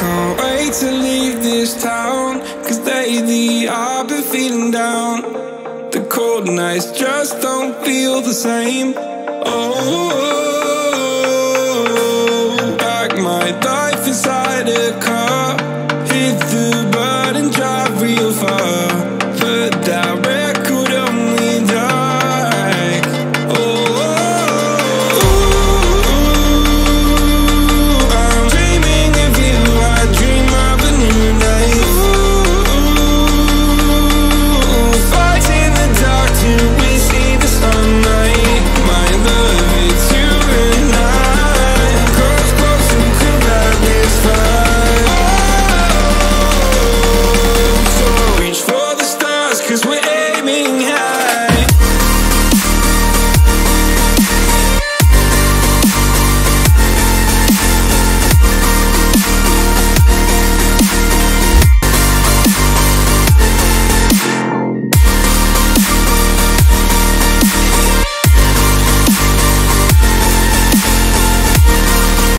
can't wait to leave this town, 'cause lately I've been feeling down. The cold nights just don't feel the same. Oh,